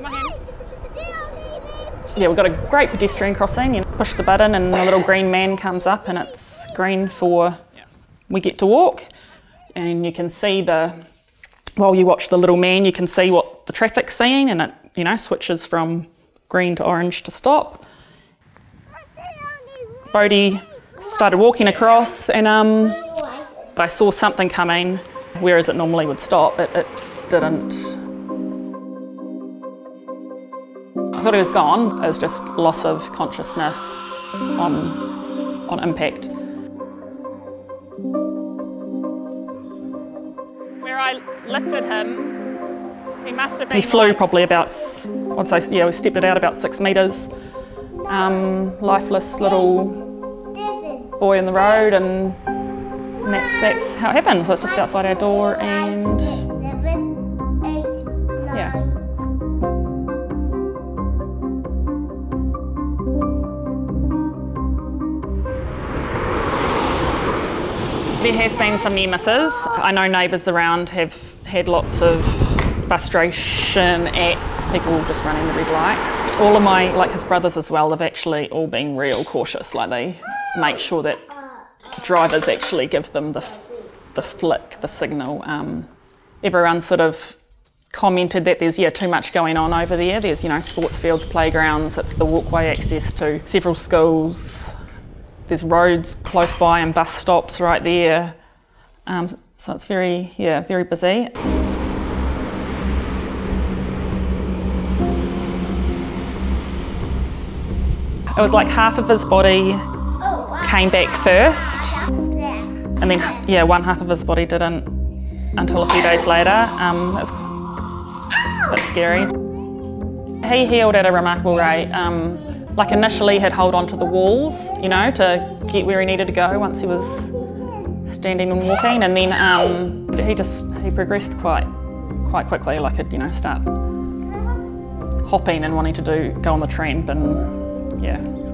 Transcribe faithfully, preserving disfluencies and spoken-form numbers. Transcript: Got my hand. Yeah, we've got a great pedestrian crossing and push the button and a little green man comes up and it's green for we get to walk. And you can see the, while you watch the little man, you can see what the traffic's seeing and it, you know, switches from green to orange to stop. Bodie started walking across and um, I saw something coming, whereas it normally would stop, it, it didn't. I thought he was gone. It was just loss of consciousness on, on impact. Where I lifted him, he must have been... He flew probably about, I'd say, yeah, we stepped it out about six metres. Um, lifeless little boy in the road, and, and that's, that's how it happened. So it's just outside our door and... Yeah. There has been some near misses. I know neighbours around have had lots of frustration at people just running the red light. All of my, like his brothers as well, they've actually all been real cautious. Like they make sure that drivers actually give them the, the flick, the signal. Um, everyone sort of commented that there's yeah, too much going on over there. There's, you know, sports fields, playgrounds, it's the walkway access to several schools. There's roads close by and bus stops right there. Um, so it's very, yeah, very busy. It was like half of his body came back first. And then, yeah, one half of his body didn't until a few days later. Um, that was a bit scary. He healed at a remarkable rate. Um, Like initially he'd hold on to the walls, you know, to get where he needed to go once he was standing and walking, and then um, he just, he progressed quite quite quickly, like he'd, you know, start hopping and wanting to do, go on the tramp and yeah.